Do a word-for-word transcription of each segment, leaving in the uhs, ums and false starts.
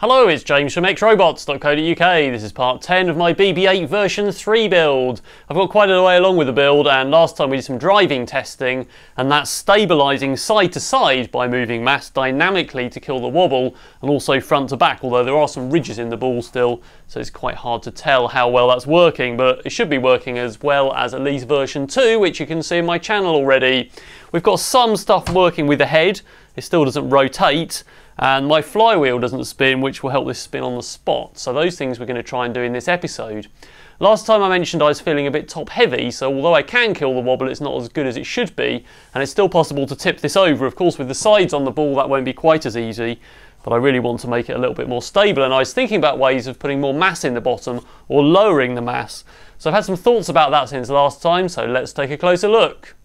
Hello, it's James from x robots dot co dot U K. This is part ten of my B B eight version three build. I've got quite a way along with the build, and last time we did some driving testing, and that's stabilising side to side by moving mass dynamically to kill the wobble, and also front to back, although there are some ridges in the ball still, so it's quite hard to tell how well that's working, but it should be working as well as at least version two, which you can see in my channel already. We've got some stuff working with the head. It still doesn't rotate, and my flywheel doesn't spin, which will help this spin on the spot. So those things we're going to try and do in this episode. Last time I mentioned I was feeling a bit top heavy, so although I can kill the wobble, it's not as good as it should be, and it's still possible to tip this over. Of course, with the sides on the ball, that won't be quite as easy, but I really want to make it a little bit more stable, and I was thinking about ways of putting more mass in the bottom or lowering the mass. So I've had some thoughts about that since last time, so let's take a closer look.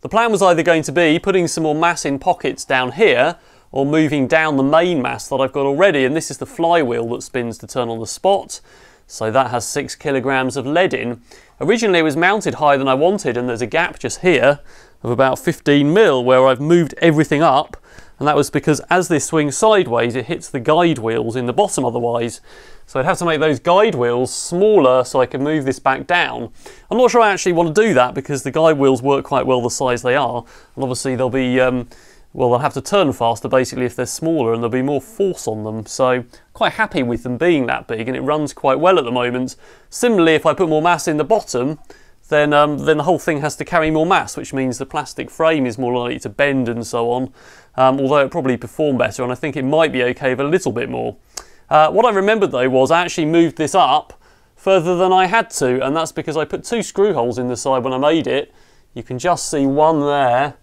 The plan was either going to be putting some more mass in pockets down here or moving down the main mass that I've got already, and this is the flywheel that spins to turn on the spot. So that has six kilograms of lead in. Originally it was mounted higher than I wanted, and there's a gap just here of about fifteen mil where I've moved everything up, and that was because as this swings sideways it hits the guide wheels in the bottom otherwise. So I'd have to make those guide wheels smaller so I can move this back down. I'm not sure I actually want to do that because the guide wheels work quite well the size they are, and obviously they'll be, um, well, they'll have to turn faster basically if they're smaller, and there'll be more force on them. So quite happy with them being that big, and it runs quite well at the moment. Similarly, if I put more mass in the bottom, then, um, then the whole thing has to carry more mass, which means the plastic frame is more likely to bend and so on, um, although it probably performed better, and I think it might be okay with a little bit more. Uh, what I remembered though was I actually moved this up further than I had to, and that's because I put two screw holes in the side when I made it. You can just see one there,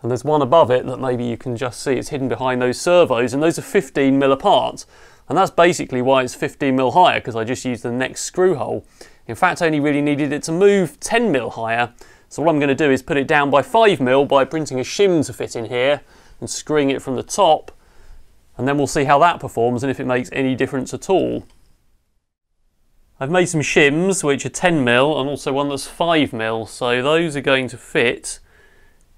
and there's one above it that maybe you can just see. It's hidden behind those servos, and those are fifteen mil apart, and that's basically why it's fifteen mil higher, because I just used the next screw hole. In fact, I only really needed it to move ten mil higher, so what I'm going to do is put it down by five mil by printing a shim to fit in here and screwing it from the top, and then we'll see how that performs and if it makes any difference at all. I've made some shims which are ten mil and also one that's five mil, so those are going to fit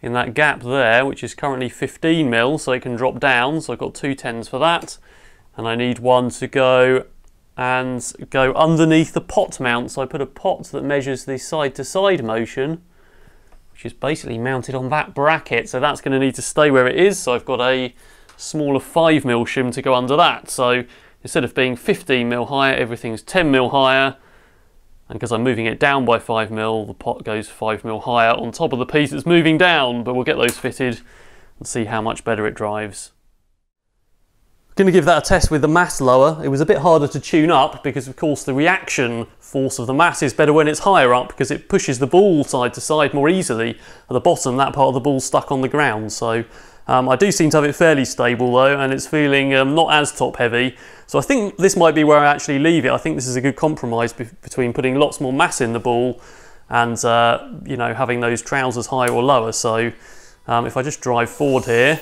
in that gap there, which is currently fifteen mil, so it can drop down. So I've got two tens for that, and I need one to go and go underneath the pot mount. So I put a pot that measures the side to side motion, which is basically mounted on that bracket, so that's going to need to stay where it is. So I've got a smaller five mil shim to go under that, so instead of being fifteen mil higher, everything's ten mil higher, and because I'm moving it down by five mil, the pot goes five mil higher on top of the piece that's moving down, but we'll get those fitted and see how much better it drives. I'm going to give that a test with the mass lower. It was a bit harder to tune up because of course the reaction force of the mass is better when it's higher up because it pushes the ball side to side more easily. At the bottom, that part of the ball's stuck on the ground, so Um, I do seem to have it fairly stable though, and it's feeling um, not as top heavy. So I think this might be where I actually leave it. I think this is a good compromise be between putting lots more mass in the ball and uh, you know, having those trousers higher or lower. So um, if I just drive forward here,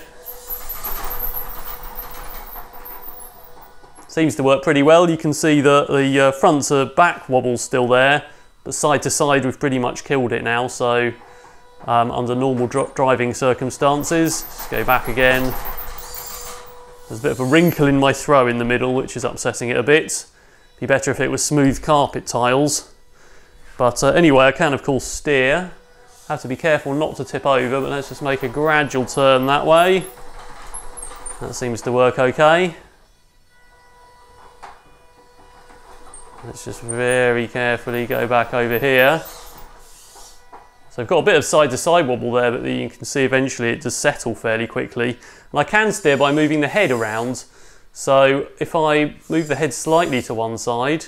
seems to work pretty well. You can see that the uh, front to back wobble's still there, but side to side we've pretty much killed it now. So. Um, under normal dr driving circumstances. Just go back again. There's a bit of a wrinkle in my throw in the middle, which is upsetting it a bit. Be better if it was smooth carpet tiles. But uh, anyway, I can of course steer. Have to be careful not to tip over, but let's just make a gradual turn that way. That seems to work okay. Let's just very carefully go back over here. So I've got a bit of side-to-side wobble there, but you can see eventually it does settle fairly quickly. And I can steer by moving the head around. So if I move the head slightly to one side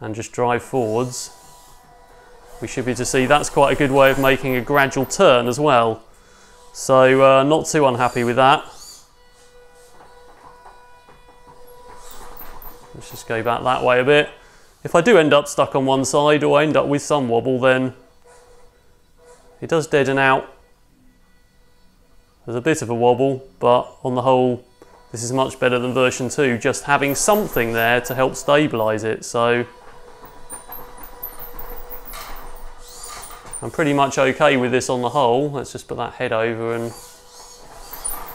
and just drive forwards, we should be able to see that's quite a good way of making a gradual turn as well. So uh, not too unhappy with that. Let's just go back that way a bit. If I do end up stuck on one side or I end up with some wobble, then it does deaden out. There's a bit of a wobble, but on the whole, this is much better than version two, just having something there to help stabilise it. So I'm pretty much okay with this on the whole. Let's just put that head over and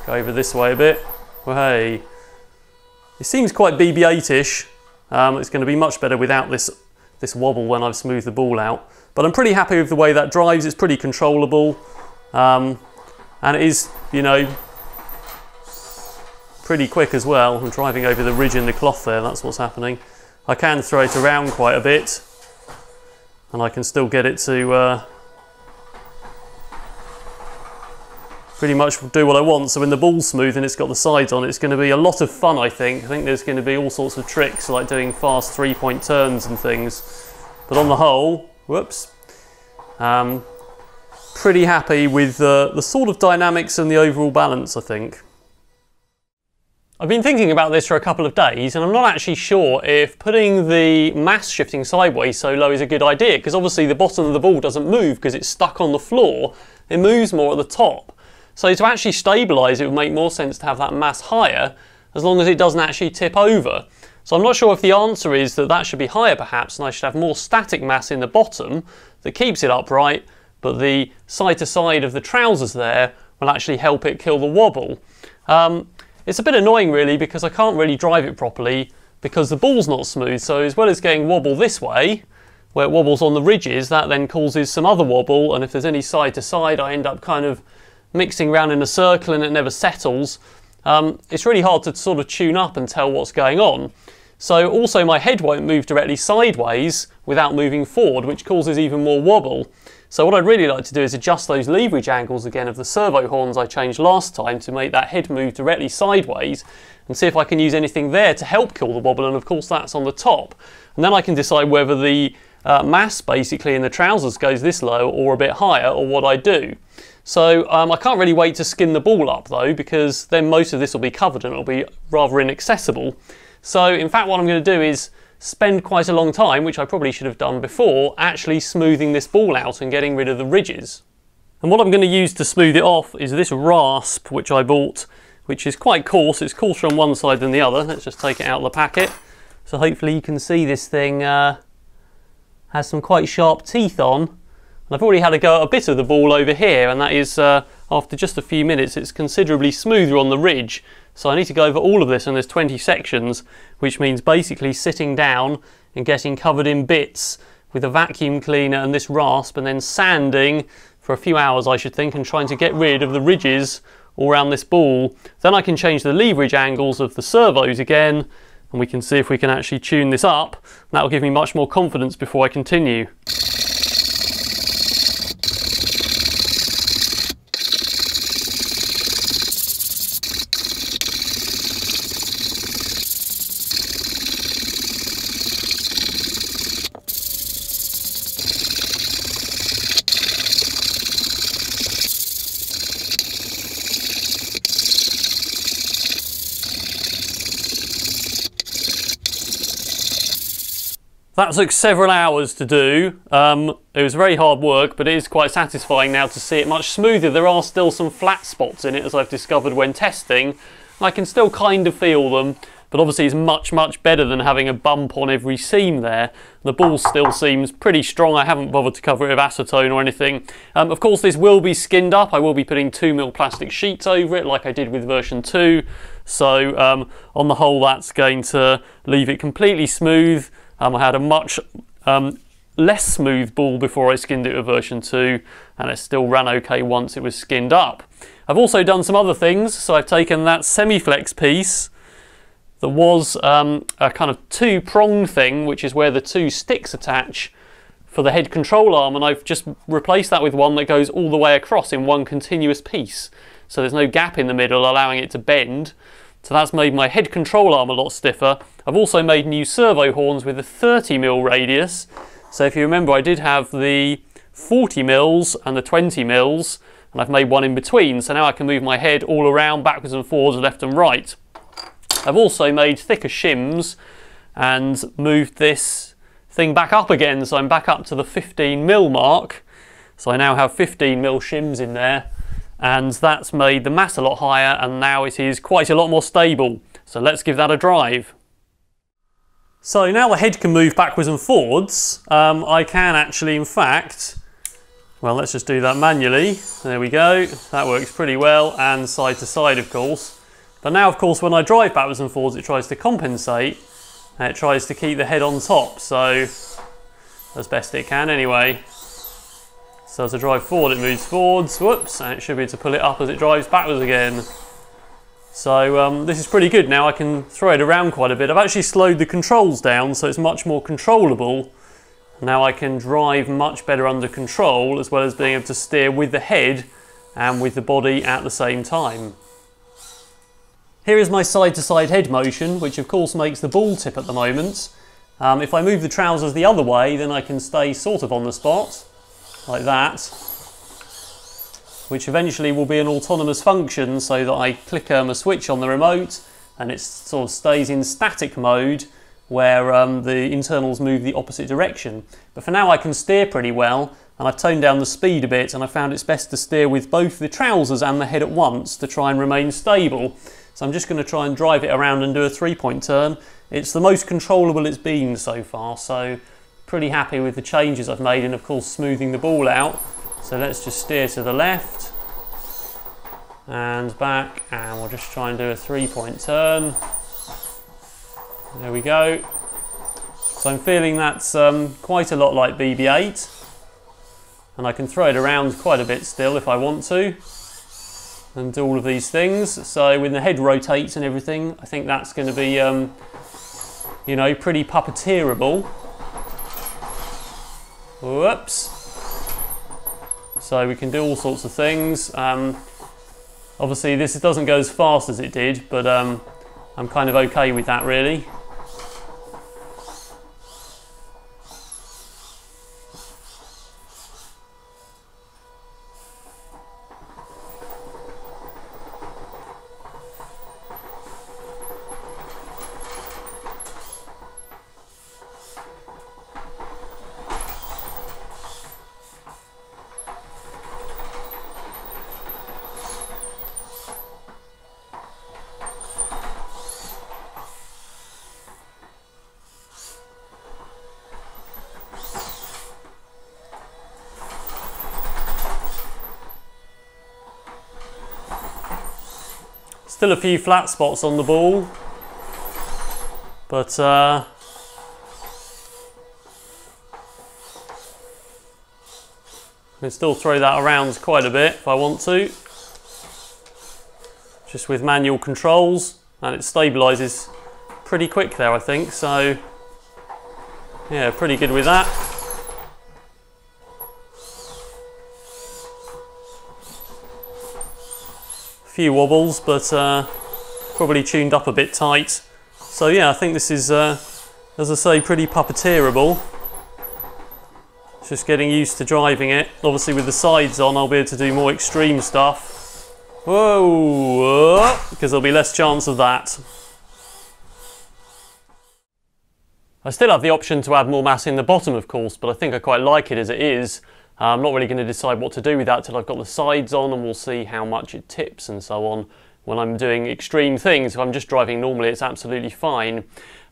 go over this way a bit. Well, hey, It seems quite B B eight-ish. Um, it's going to be much better without this, this wobble when I've smoothed the ball out. But I'm pretty happy with the way that drives. It's pretty controllable. Um, and it is, you know, pretty quick as well. I'm driving over the ridge in the cloth there. That's what's happening. I can throw it around quite a bit. And I can still get it to uh, pretty much do what I want. So when the ball's smooth and it's got the sides on, it's going to be a lot of fun, I think. I think there's going to be all sorts of tricks, like doing fast three-point turns and things. But on the whole, whoops, um, pretty happy with uh, the sort of dynamics and the overall balance, I think. I've been thinking about this for a couple of days, and I'm not actually sure if putting the mass shifting sideways so low is a good idea, because obviously the bottom of the ball doesn't move because it's stuck on the floor. It moves more at the top. So to actually stabilise it would make more sense to have that mass higher, as long as it doesn't actually tip over. So I'm not sure if the answer is that that should be higher perhaps, and I should have more static mass in the bottom that keeps it upright, but the side to side of the trousers there will actually help it kill the wobble. Um, It's a bit annoying really, because I can't really drive it properly because the ball's not smooth. So as well as going wobble this way, where it wobbles on the ridges, that then causes some other wobble, and if there's any side to side I end up kind of mixing around in a circle and it never settles. Um, it's really hard to sort of tune up and tell what's going on. So also my head won't move directly sideways without moving forward, which causes even more wobble. So what I'd really like to do is adjust those leverage angles again of the servo horns I changed last time to make that head move directly sideways, and see if I can use anything there to help kill the wobble, and of course that's on the top. And then I can decide whether the uh, mass basically in the trousers goes this low or a bit higher, or what I do. So um, I can't really wait to skin the ball up though, because then most of this will be covered and it'll be rather inaccessible. So in fact what I'm going to do is spend quite a long time, which I probably should have done before, actually smoothing this ball out and getting rid of the ridges. And what I'm going to use to smooth it off is this rasp which I bought, which is quite coarse. It's coarser on one side than the other. Let's just take it out of the packet. So hopefully you can see this thing uh, has some quite sharp teeth on. And I've already had a go at a bit of the ball over here, and that is, uh, after just a few minutes, it's considerably smoother on the ridge. So I need to go over all of this, and there's twenty sections, which means basically sitting down and getting covered in bits with a vacuum cleaner and this rasp, and then sanding for a few hours I should think, and trying to get rid of the ridges all around this ball. Then I can change the leverage angles of the servos again, and we can see if we can actually tune this up, and that'll give me much more confidence before I continue. That took several hours to do. Um, it was very hard work, but it is quite satisfying now to see it much smoother. There are still some flat spots in it, as I've discovered when testing, and I can still kind of feel them, but obviously it's much, much better than having a bump on every seam there. The ball still seems pretty strong. I haven't bothered to cover it with acetone or anything. Um, of course, this will be skinned up. I will be putting two mil plastic sheets over it, like I did with version two. So um, on the whole, that's going to leave it completely smooth. Um, I had a much um, less smooth ball before I skinned it with version two, and it still ran okay once it was skinned up. I've also done some other things. So I've taken that semi-flex piece that was um, a kind of two-prong thing, which is where the two sticks attach for the head control arm, and I've just replaced that with one that goes all the way across in one continuous piece. So there's no gap in the middle, allowing it to bend. So that's made my head control arm a lot stiffer. I've also made new servo horns with a thirty mil radius. So if you remember, I did have the forty mils and the twenty mils, and I've made one in between. So now I can move my head all around, backwards and forwards, left and right. I've also made thicker shims and moved this thing back up again. So I'm back up to the fifteen mil mark. So I now have fifteen mil shims in there. And that's made the mass a lot higher, and now it is quite a lot more stable. So let's give that a drive. So now the head can move backwards and forwards. Um, I can actually, in fact, well, let's just do that manually. There we go. That works pretty well, and side to side, of course. But now, of course, when I drive backwards and forwards, it tries to compensate and it tries to keep the head on top, so as best it can anyway. So as I drive forward, it moves forwards, whoops, and it should be to pull it up as it drives backwards again. So um, this is pretty good. Now I can throw it around quite a bit. I've actually slowed the controls down so it's much more controllable. Now I can drive much better under control, as well as being able to steer with the head and with the body at the same time. Here is my side-to-side head motion, which of course makes the ball tip at the moment. Um, if I move the trousers the other way, then I can stay sort of on the spot, like that, which eventually will be an autonomous function so that I click um, a switch on the remote and it sort of stays in static mode, where um, the internals move the opposite direction. But for now I can steer pretty well, and I've toned down the speed a bit, and I found it's best to steer with both the trousers and the head at once to try and remain stable. So I'm just going to try and drive it around and do a three-point turn. It's the most controllable it's been so far, so pretty happy with the changes I've made, and of course smoothing the ball out. So let's just steer to the left and back, and we'll just try and do a three-point turn. There we go. So I'm feeling that's um, quite a lot like B B eight, and I can throw it around quite a bit still if I want to and do all of these things. So when the head rotates and everything, I think that's going to be um, you know, pretty puppeteerable. Whoops. So we can do all sorts of things. Um, obviously this doesn't go as fast as it did, but um, I'm kind of okay with that really. Still a few flat spots on the ball, but uh, I can still throw that around quite a bit if I want to, just with manual controls, and it stabilises pretty quick there I think, so yeah, pretty good with that. Few wobbles, but uh, probably tuned up a bit tight. So yeah, I think this is, uh, as I say, pretty puppeteerable. It's just getting used to driving it. Obviously with the sides on, I'll be able to do more extreme stuff. Whoa! Because there'll be less chance of that. I still have the option to add more mass in the bottom, of course, but I think I quite like it as it is. Uh, I'm not really going to decide what to do with that till I've got the sides on, and we'll see how much it tips and so on when I'm doing extreme things. If I'm just driving normally, it's absolutely fine.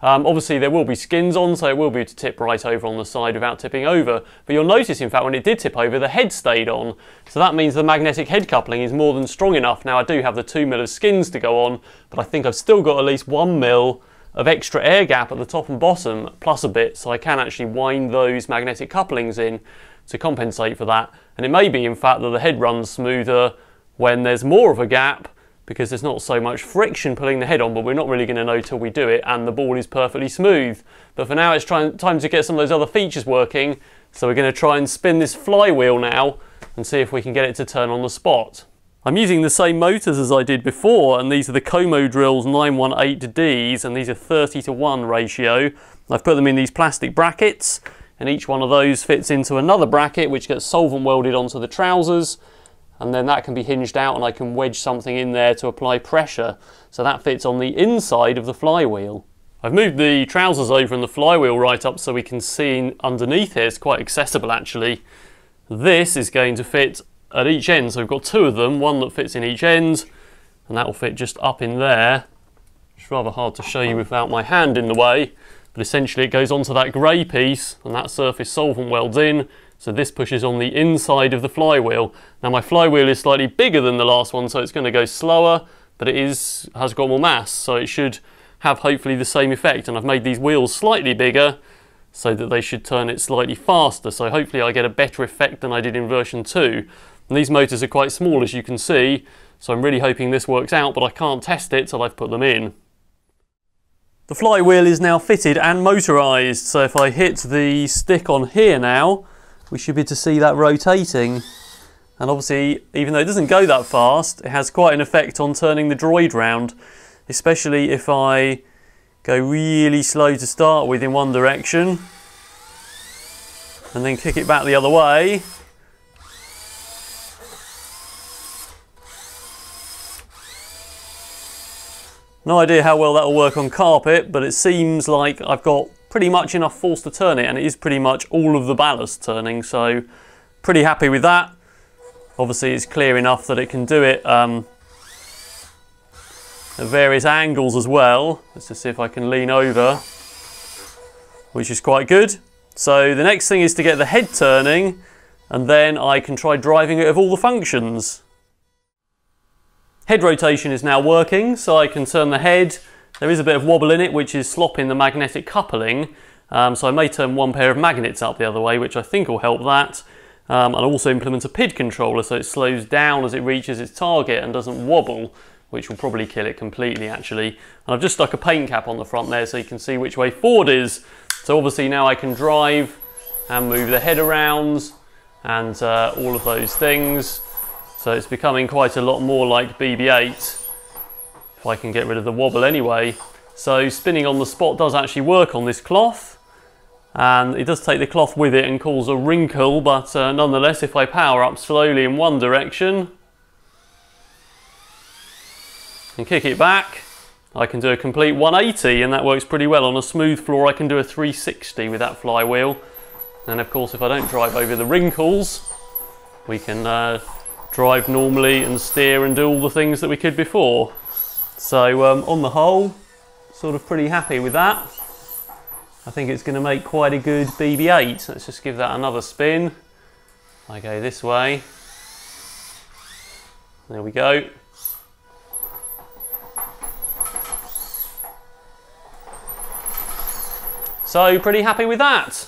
Um, obviously there will be skins on, so it will be to tip right over on the side without tipping over. But you'll notice in fact when it did tip over, the head stayed on. So that means the magnetic head coupling is more than strong enough. Now I do have the two mil of skins to go on, but I think I've still got at least one mil of extra air gap at the top and bottom, plus a bit, so I can actually wind those magnetic couplings in to compensate for that. And it may be in fact that the head runs smoother when there's more of a gap, because there's not so much friction pulling the head on, but we're not really going to know till we do it and the ball is perfectly smooth. But for now it's trying, time to get some of those other features working, so we're going to try and spin this flywheel now and see if we can get it to turn on the spot. I'm using the same motors as I did before, and these are the Como Drills nine one eight Ds, and these are thirty to one ratio. I've put them in these plastic brackets, and each one of those fits into another bracket which gets solvent welded onto the trousers, and then that can be hinged out and I can wedge something in there to apply pressure. So that fits on the inside of the flywheel. I've moved the trousers over and the flywheel right up so we can see underneath here. It's quite accessible actually. This is going to fit at each end, so we've got two of them, one that fits in each end, and that will fit just up in there. It's rather hard to show you without my hand in the way, but essentially it goes onto that grey piece, and that surface solvent welds in, so this pushes on the inside of the flywheel. Now my flywheel is slightly bigger than the last one, so it's going to go slower, but it is has got more mass, so it should have hopefully the same effect. And I've made these wheels slightly bigger so that they should turn it slightly faster, so hopefully I get a better effect than I did in version two. And these motors are quite small, as you can see, so I'm really hoping this works out, but I can't test it till I've put them in. The flywheel is now fitted and motorised, so if I hit the stick on here now, we should be able to see that rotating. And obviously, even though it doesn't go that fast, it has quite an effect on turning the droid round, especially if I go really slow to start with in one direction and then kick it back the other way. No idea how well that'll work on carpet, but it seems like I've got pretty much enough force to turn it, and it is pretty much all of the ballast turning, so pretty happy with that. Obviously it's clear enough that it can do it um, at various angles as well. Let's just see if I can lean over, which is quite good. So the next thing is to get the head turning, and then I can try driving it of all the functions. Head rotation is now working, so I can turn the head. There is a bit of wobble in it, which is slopping the magnetic coupling, um, so I may turn one pair of magnets up the other way, which I think will help that. Um, and also implement a P I D controller, so it slows down as it reaches its target and doesn't wobble, which will probably kill it completely actually. And I've just stuck a paint cap on the front there so you can see which way forward is. So obviously now I can drive and move the head around and uh, all of those things. So it's becoming quite a lot more like B B eight, if I can get rid of the wobble anyway. So spinning on the spot does actually work on this cloth, and it does take the cloth with it and cause a wrinkle, but uh, nonetheless, if I power up slowly in one direction and kick it back, I can do a complete one eighty, and that works pretty well. On a smooth floor I can do a three sixty with that flywheel, and of course if I don't drive over the wrinkles we can uh, drive normally and steer and do all the things that we could before. So um, on the whole, sort of pretty happy with that. I think it's going to make quite a good B B eight. Let's just give that another spin. I go this way. There we go. So pretty happy with that.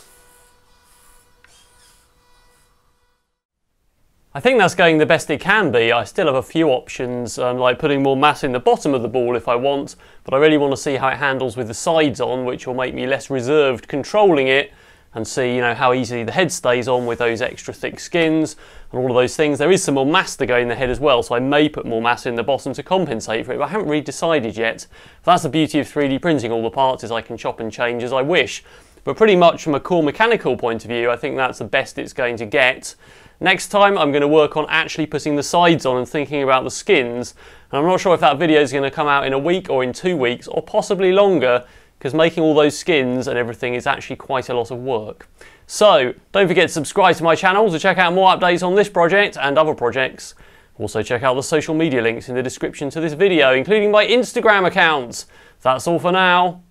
I think that's going the best it can be. I still have a few options, um, like putting more mass in the bottom of the ball if I want, but I really want to see how it handles with the sides on, which will make me less reserved controlling it, and see, you know, how easily the head stays on with those extra thick skins and all of those things. There is some more mass to go in the head as well, so I may put more mass in the bottom to compensate for it, but I haven't really decided yet. But that's the beauty of three D printing all the parts, is I can chop and change as I wish. But pretty much from a core mechanical point of view, I think that's the best it's going to get. Next time I'm going to work on actually putting the sides on and thinking about the skins, and I'm not sure if that video is going to come out in a week or in two weeks or possibly longer, because making all those skins and everything is actually quite a lot of work. So don't forget to subscribe to my channel to check out more updates on this project and other projects. Also check out the social media links in the description to this video, including my Instagram accounts. That's all for now.